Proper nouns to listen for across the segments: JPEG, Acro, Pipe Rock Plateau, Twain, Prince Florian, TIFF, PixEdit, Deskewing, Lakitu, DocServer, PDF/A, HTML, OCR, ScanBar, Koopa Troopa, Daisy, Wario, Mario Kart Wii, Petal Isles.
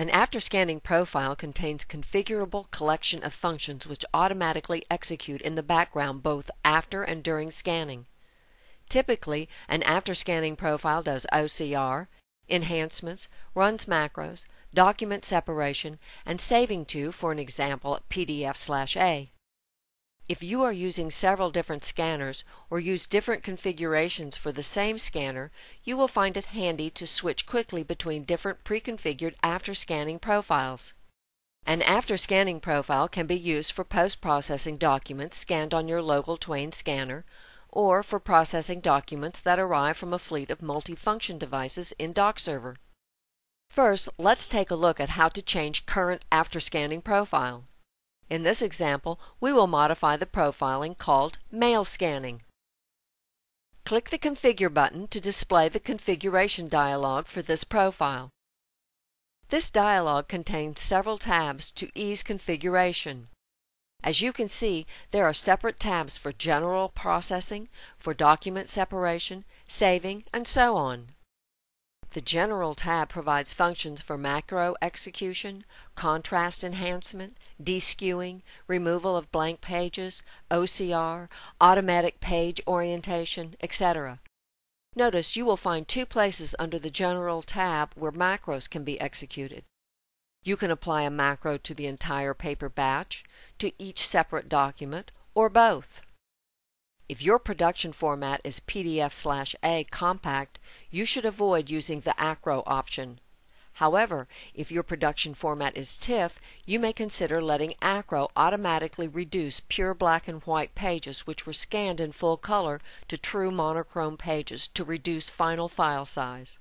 An after scanning profile contains configurable collection of functions which automatically execute in the background both after and during scanning. Typically, an after scanning profile does OCR, enhancements, runs macros, document separation, and saving to, for an example, PDF/A. If you are using several different scanners or use different configurations for the same scanner, you will find it handy to switch quickly between different pre-configured after-scanning profiles. An after-scanning profile can be used for post-processing documents scanned on your local Twain scanner, or for processing documents that arrive from a fleet of multifunction devices in DocServer. First, let's take a look at how to change current after-scanning profile. In this example, we will modify the profiling called Mail Scanning. Click the Configure button to display the configuration dialog for this profile. This dialog contains several tabs to ease configuration. As you can see, there are separate tabs for general processing, for document separation, saving, and so on. The General tab provides functions for macro execution, contrast enhancement, deskewing, removal of blank pages, OCR, automatic page orientation, etc. Notice you will find two places under the General tab where macros can be executed. You can apply a macro to the entire paper batch, to each separate document, or both. If your production format is PDF/A compact, you should avoid using the Acro option. However, if your production format is TIFF, you may consider letting Acro automatically reduce pure black and white pages which were scanned in full color to true monochrome pages to reduce final file size.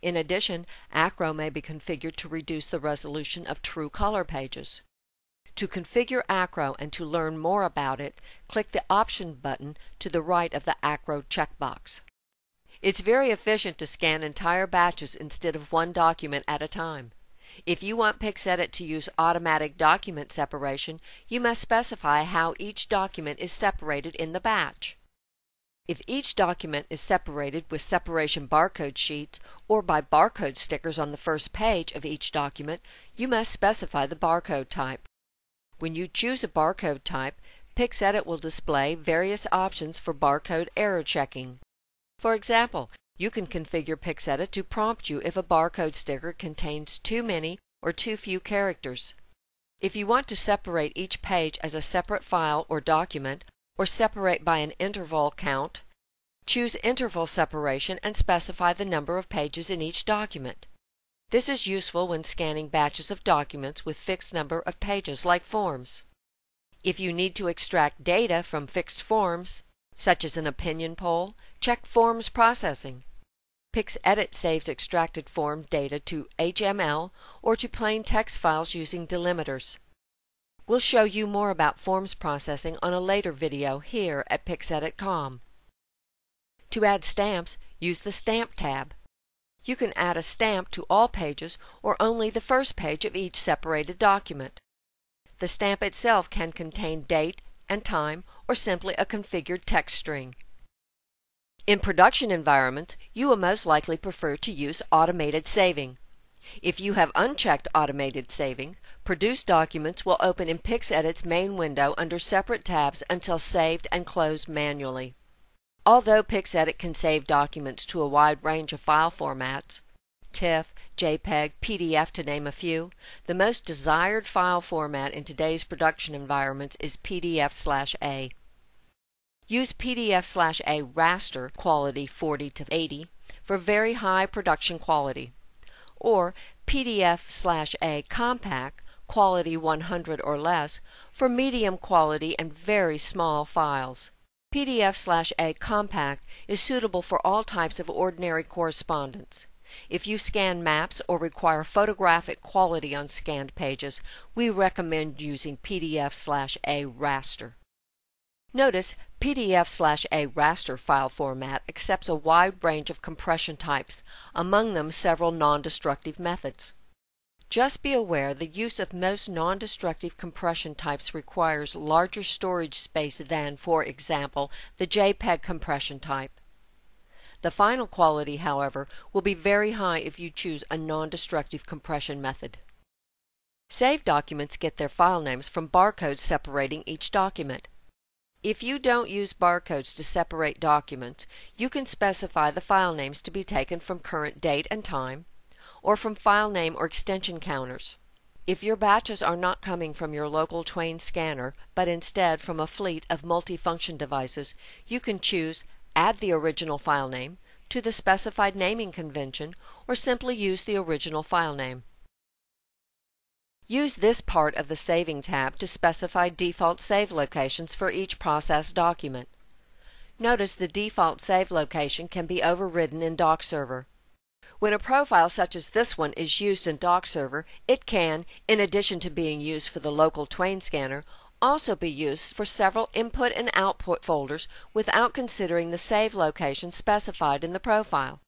In addition, Acro may be configured to reduce the resolution of true color pages. To configure Acro and to learn more about it, click the Option button to the right of the Acro checkbox. It's very efficient to scan entire batches instead of one document at a time. If you want PixEdit to use automatic document separation, you must specify how each document is separated in the batch. If each document is separated with separation barcode sheets or by barcode stickers on the first page of each document, you must specify the barcode type. When you choose a barcode type, PixEdit will display various options for barcode error checking. For example, you can configure PixEdit to prompt you if a barcode sticker contains too many or too few characters. If you want to separate each page as a separate file or document, or separate by an interval count, choose Interval Separation and specify the number of pages in each document. This is useful when scanning batches of documents with fixed number of pages like forms. If you need to extract data from fixed forms, such as an opinion poll, check Forms Processing. PixEdit saves extracted form data to HTML or to plain text files using delimiters. We'll show you more about Forms Processing on a later video here at PixEdit.com. To add stamps, use the Stamp tab. You can add a stamp to all pages or only the first page of each separated document. The stamp itself can contain date and time or simply a configured text string. In production environments, you will most likely prefer to use automated saving. If you have unchecked automated saving, produced documents will open in PixEdit's main window under separate tabs until saved and closed manually. Although PixEdit can save documents to a wide range of file formats, TIFF, JPEG, PDF to name a few, the most desired file format in today's production environments is PDF/A. Use PDF/A raster quality 40 to 80 for very high production quality, or PDF/A compact quality 100 or less for medium quality and very small files. PDF/A Compact is suitable for all types of ordinary correspondence. If you scan maps or require photographic quality on scanned pages, we recommend using PDF/A Raster. Notice PDF/A Raster file format accepts a wide range of compression types, among them several non-destructive methods. Just be aware the use of most non-destructive compression types requires larger storage space than, for example, the JPEG compression type. The final quality, however, will be very high if you choose a non-destructive compression method. Saved documents get their file names from barcodes separating each document. If you don't use barcodes to separate documents, you can specify the file names to be taken from current date and time, or from file name or extension counters. If your batches are not coming from your local Twain scanner, but instead from a fleet of multifunction devices, you can choose Add the original file name to the specified naming convention, or simply use the original file name. Use this part of the Saving tab to specify default save locations for each processed document. Notice the default save location can be overridden in DocServer. When a profile such as this one is used in DocServer, it can, in addition to being used for the local Twain scanner, also be used for several input and output folders without considering the save location specified in the profile.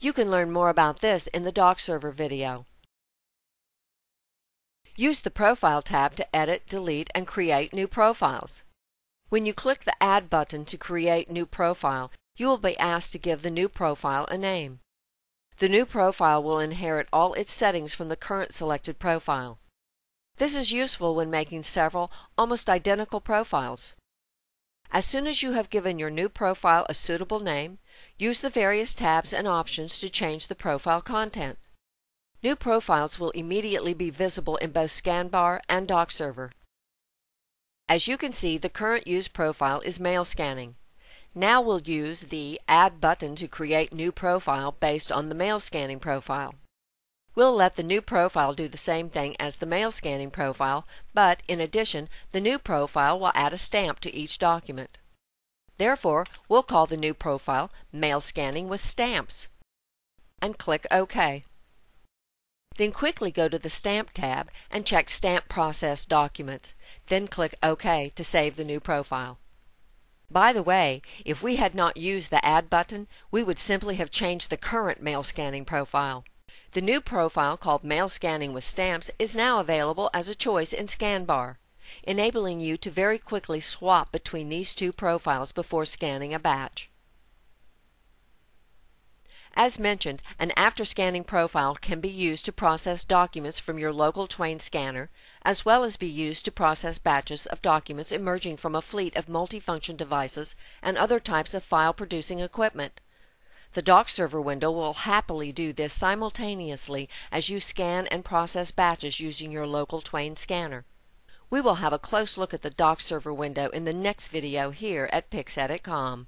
You can learn more about this in the DocServer video. Use the Profile tab to edit, delete, and create new profiles. When you click the Add button to create new profile, you will be asked to give the new profile a name. The new profile will inherit all its settings from the current selected profile. This is useful when making several almost identical profiles. As soon as you have given your new profile a suitable name, use the various tabs and options to change the profile content. New profiles will immediately be visible in both ScanBar and DocServer. As you can see, the current used profile is mail scanning. Now we'll use the Add button to create new profile based on the mail scanning profile. We'll let the new profile do the same thing as the mail scanning profile, but in addition, the new profile will add a stamp to each document. Therefore, we'll call the new profile Mail Scanning with Stamps and click OK. Then quickly go to the Stamp tab and check Stamp Process Documents, then click OK to save the new profile. By the way, if we had not used the Add button, we would simply have changed the current mail scanning profile. The new profile called Mail Scanning with Stamps is now available as a choice in ScanBar, enabling you to very quickly swap between these two profiles before scanning a batch. As mentioned, an after-scanning profile can be used to process documents from your local Twain scanner, as well as be used to process batches of documents emerging from a fleet of multifunction devices and other types of file-producing equipment. The DocServer window will happily do this simultaneously as you scan and process batches using your local Twain scanner. We will have a close look at the DocServer window in the next video here at PixEdit.com.